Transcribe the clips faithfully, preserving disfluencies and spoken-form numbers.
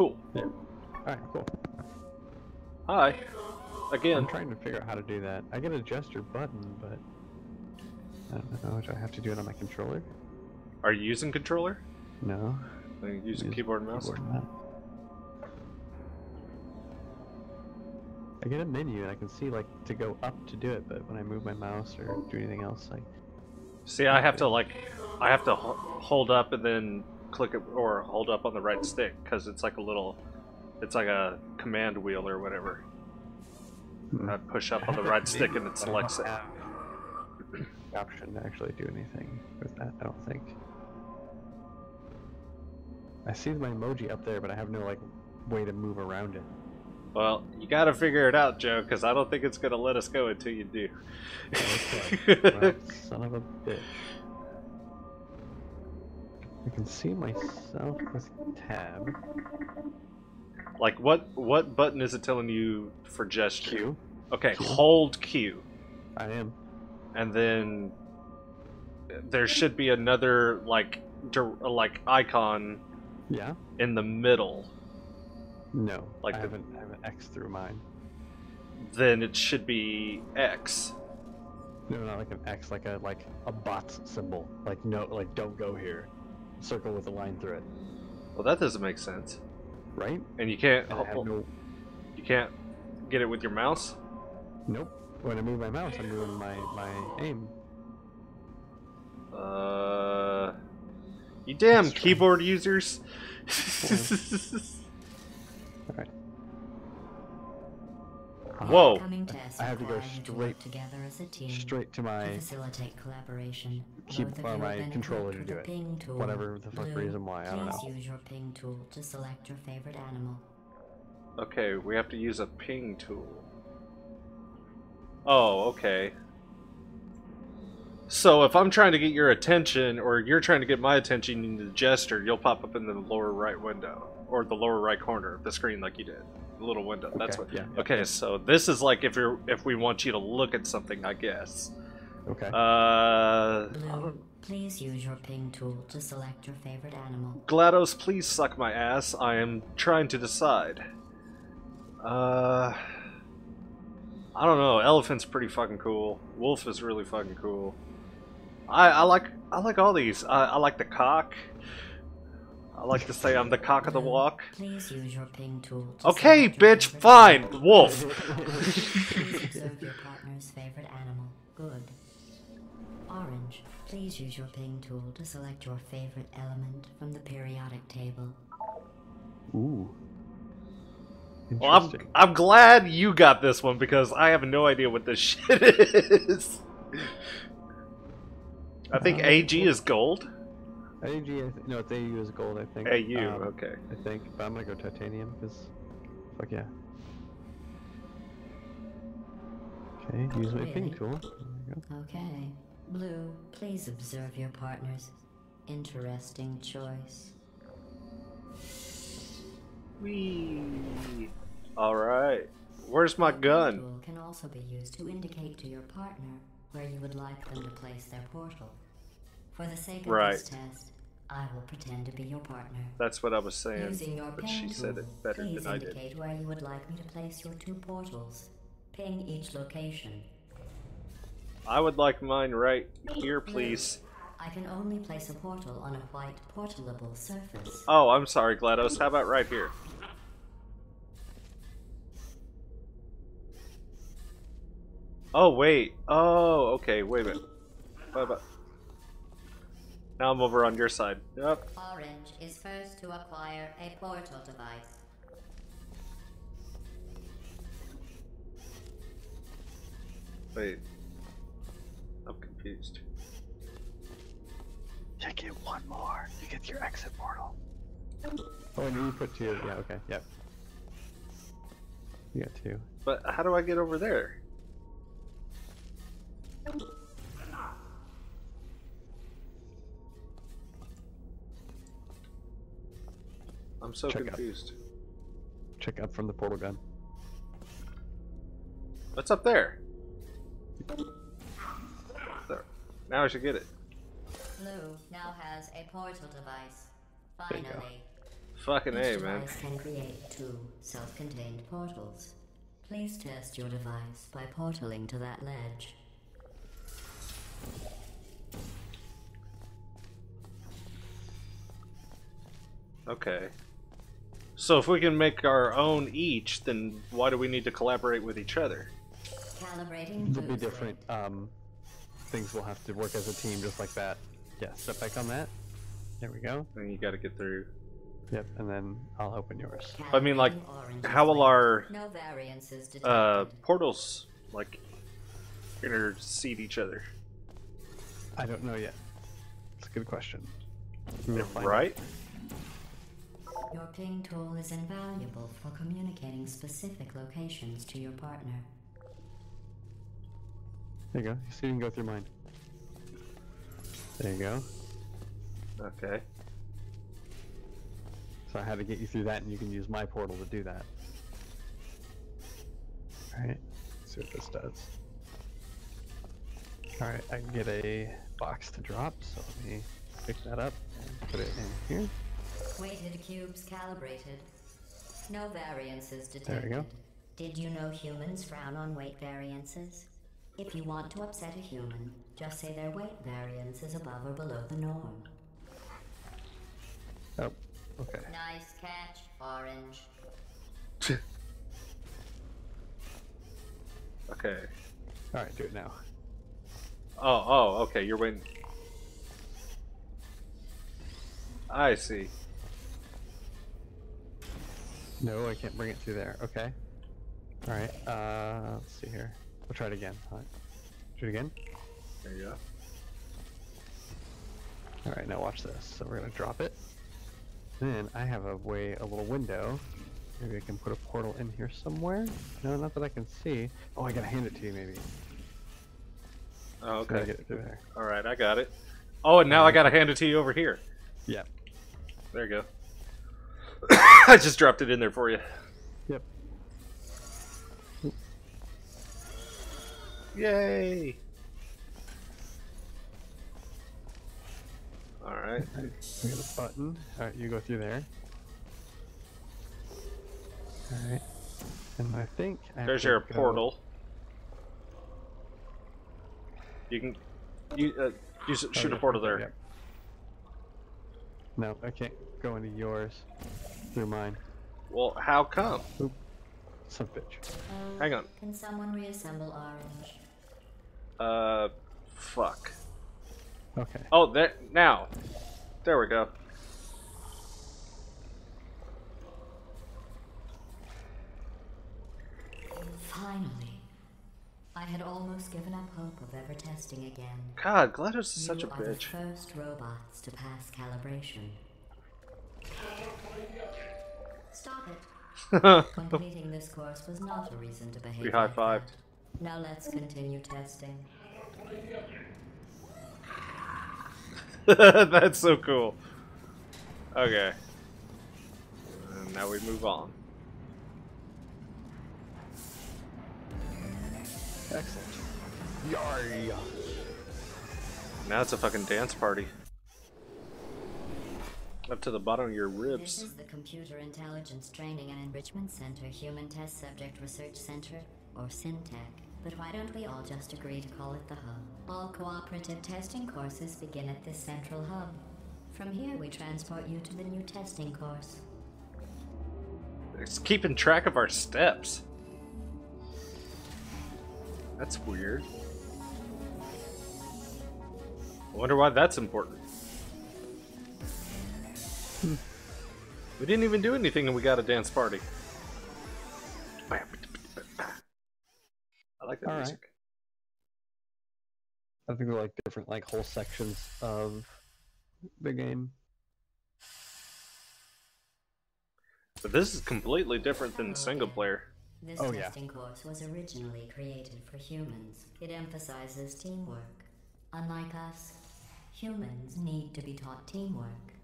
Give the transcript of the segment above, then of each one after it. Cool. Yeah. Alright, cool. Hi. Again. I'm trying to figure out how to do that. I can adjust your button, but I don't know. Do I have to do it on my controller? Are you using controller? No. Are you using use keyboard and mouse? Keyboard and mouse. I get a menu and I can see like to go up to do it, but when I move my mouse or do anything else, like. See, I have to like, I have to hold up and then click it or hold up on the right stick because it's like a little, it's like a command wheel or whatever. Hmm. I push up on the right stick and it selects it. Option to actually do anything with that, I don't think. I see my emoji up there, but I have no like way to move around it. Well, you gotta figure it out, Joe, because I don't think it's gonna let us go until you do. Okay. Well, son of a bitch. I can see myself with tab. Like what? What button is it telling you for gesture? Q. Okay, Q. Hold Q. I am. And then there should be another like like icon. Yeah. In the middle. No, like I, the, haven't, I have an X through mine. Then it should be X. No, not like an X, like a like a bots symbol. Like no, like don't go here. Circle with a line through it. Well, that doesn't make sense, right? And you can't. And oh, no... You can't get it with your mouse. Nope. When I move my mouse, I'm moving my my aim. Uh, you damn That's keyboard right. users. Yeah. Alright. Whoa! I have to go straight together as a team straight to my facilitate collaboration. Keep uh, my controller to do it. Whatever the fuck reason why, I don't know. Please use your ping tool to select your favorite animal. Okay, we have to use a ping tool. Oh, okay. So if I'm trying to get your attention, or you're trying to get my attention in the gesture, you'll pop up in the lower right window. Or the lower right corner of the screen, like you did, the little window. Okay, that's what. Yeah, okay, yeah. So this is like if you're if we want you to look at something, I guess. Okay. Uh. Blue, please use your ping tool to select your favorite animal. GLaDOS, please suck my ass. I am trying to decide. Uh. I don't know. Elephant's pretty fucking cool. Wolf is really fucking cool. I I like I like all these. I I like the cock. I like to say I'm the cock of the walk. Please use your ping tool to okay, bitch, fine, animal. Wolf. Please observe your partner's favorite animal. Good. Orange, please use your ping tool to select your favorite element from the periodic table. Ooh. Well, I'm, I'm glad you got this one because I have no idea what this shit is. I think um, A G is gold. A U, no, it's A U is gold, I think. A U, um, okay. I think, but I'm gonna go titanium, because, fuck yeah. Okay, use my ping tool. There we go. Okay. Blue, please observe your partner's interesting choice. Whee! Alright. Where's my gun? The tool can also be used to indicate to your partner where you would like them to place their portal. For the sake of right. this test, I will pretend to be your partner. That's what I was saying, but she tool, said it better than I did. Please indicate where you would like me to place your two portals. Ping each location. I would like mine right here, please. I can only place a portal on a white portalable surface. Oh, I'm sorry, GLaDOS. How about right here? Oh, wait. Oh, okay. Wait a minute. Bye bye. Now I'm over on your side. Yep. Orange is first to acquire a portal device. Wait. I'm confused. Yeah, get one more. You get your exit portal. Oh, and you put two. Yeah, okay. Yep. You got two. But how do I get over there? I'm so Check confused. Up. Check up from the portal gun. What's up there? There. Now I should get it. Blue now has a portal device. Finally. Fucking A, man. Each device can create two self-contained portals. Please test your device by portaling to that ledge. Okay. So if we can make our own each, then why do we need to collaborate with each other? Calibrating. There'll be different um, things we'll have to work as a team, just like that. Yeah, step back on that. There we go. And you got to get through. Yep, and then I'll open yours. I mean, like, how will our uh, portals, like, intercede each other? I don't know yet. It's a good question. We'll right? It. Your ping tool is invaluable for communicating specific locations to your partner. There you go. See, you can go through mine. There you go. Okay. So I had to get you through that, and you can use my portal to do that. Alright, let's see what this does. Alright, I can get a box to drop, so let me pick that up and put it in here. Weighted cubes calibrated. No variances detected. There we go. Did you know humans frown on weight variances? If you want to upset a human, just say their weight variance is above or below the norm. Oh. Okay. Nice catch, Orange. Okay. Alright, do it now. Oh, oh, okay, you're waiting. I see. No, I can't bring it through there. Okay. Alright, uh, let's see here. We'll try it again. Alright. Do it again. There you go. Alright, now watch this. So we're going to drop it. Then I have a way, a little window. Maybe I can put a portal in here somewhere. No, not that I can see. Oh, I gotta hand it to you, maybe. Oh, okay. So I get it through there. All right, I got it. Oh, and now um, I gotta hand it to you over here. Yeah. There you go. I just dropped it in there for you. Yep. Yay! Alright. I got a button. Alright, you go through there. Alright. And I think I There's your go. portal. You can you uh you shoot oh, yeah. a portal there. Yeah. No, I can't go into yours. Through mine. Well, how come? Oop. Son of a bitch. Um, Hang on. Can someone reassemble Orange? Uh fuck. Okay. Oh, there now. There we go. Finally. I had almost given up hope of ever testing again. God, GLaDOS is you such a are bitch. The first robots to pass calibration. Stop it. Completing this course was not a reason to behave. We high fived. Like now let's continue testing. That's so cool. Okay. And now we move on. Excellent. Yarr. Now it's a fucking dance party. Up to the bottom of your ribs. This is the Computer Intelligence Training and Enrichment Center Human Test Subject Research Center, or Syntech. But why don't we all just agree to call it the Hub? All cooperative testing courses begin at this central hub. From here, we transport you to the new testing course. It's keeping track of our steps. That's weird. I wonder why that's important. Hmm. We didn't even do anything and we got a dance party. I like that All music. Right. I think they're like different, like whole sections of the game. But this is completely different than single player. This oh, testing yeah. course was originally created for humans. It emphasizes teamwork. Unlike us, humans need to be taught teamwork.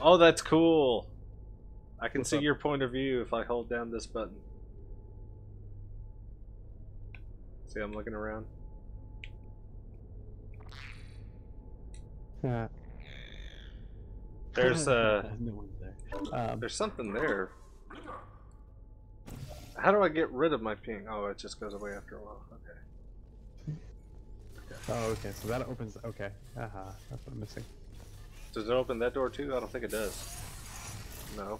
Oh, that's cool. I can What's see up? your point of view if I hold down this button. See, I'm looking around. Yeah. There's uh, no one's there. Um, there's something there. How do I get rid of my ping? Oh, it just goes away after a while. Okay. Okay. Oh, okay. So that opens. Okay. Aha. Uh-huh. That's what I'm missing. Does it open that door too? I don't think it does. No.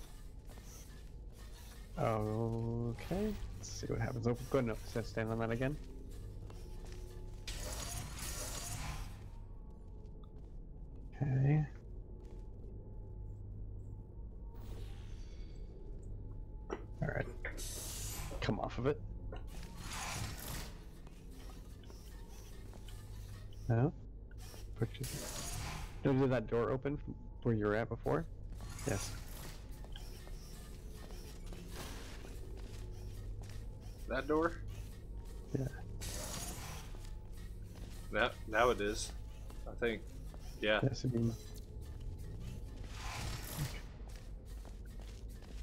Okay. Let's see what happens. Oh, good. No, so stand on that again. Okay. Alright. Come off of it. No? Push it. Did that door open from where you were at before? Yes. That door? Yeah. That, now it is. I think. Yeah. Yes, okay.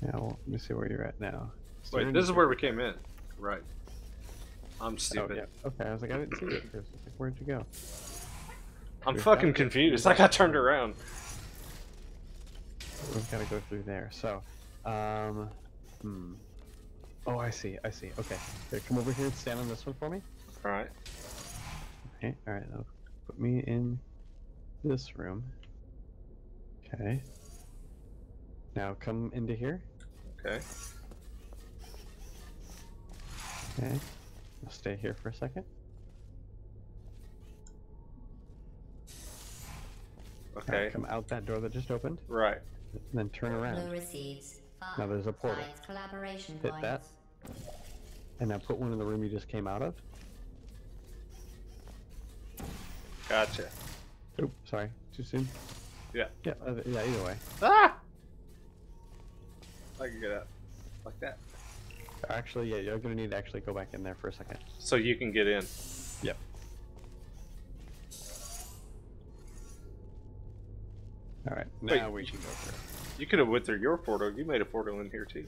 Now, well, let me see where you're at now. Wait, this is where we came in. Right. I'm stupid. Oh, yeah. Okay, I was like, I didn't see it first. Like, where'd you go? I'm You're fucking confused. I got turned around. We've got to go through there. So, um, hmm. Oh, I see. I see. Okay. Here, come over here and stand on this one for me. All right. Okay. All right. Now put me in this room. Okay. Now come into here. Okay. Okay. I'll stay here for a second. Okay. Now come out that door that just opened. Right. And then turn around. Now there's a portal. Hit that. And now put one in the room you just came out of. Gotcha. Oop, sorry. Too soon? Yeah. Yeah, uh, yeah, either way. Ah! I can get out. Like that. Actually, yeah, you're gonna need to actually go back in there for a second. So you can get in. Yep. Alright, now Wait, we can go through. You could have went through your portal. You made a portal in here too.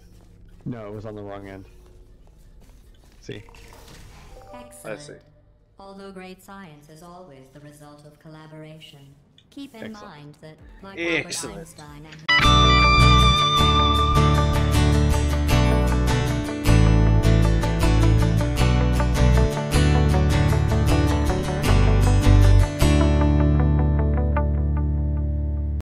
No, it was on the wrong end. See? Excellent. I see. Although great science is always the result of collaboration, keep in Excellent. mind that like Albert Einstein and